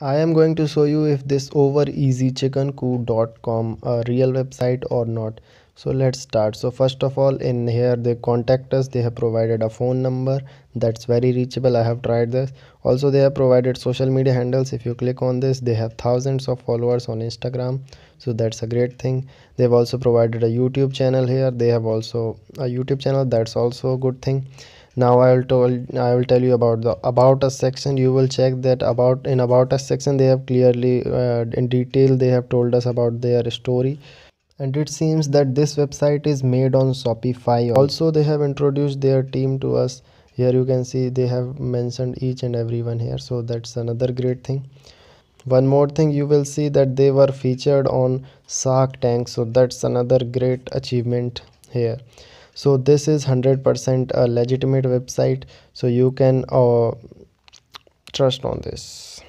I am going to show you if this Overezchickencoop.com a real website or not. So let's start. So first of all, in here they contact us. They have provided a phone number that's very reachable. I have tried this. Also they have provided social media handles. If you click on this, they have thousands of followers on Instagram, so that's a great thing. They've also provided a YouTube channel here. They have also a YouTube channel, that's also a good thing. Now I will tell you about the About Us section. You will check that in About Us section they have clearly in detail they have told us about their story, and it seems that this website is made on Shopify. Also they have introduced their team to us. Here you can see they have mentioned each and everyone here, so that's another great thing. One more thing, you will see that they were featured on Shark Tank, so that's another great achievement here. So this is 100% a legitimate website, so you can trust on this.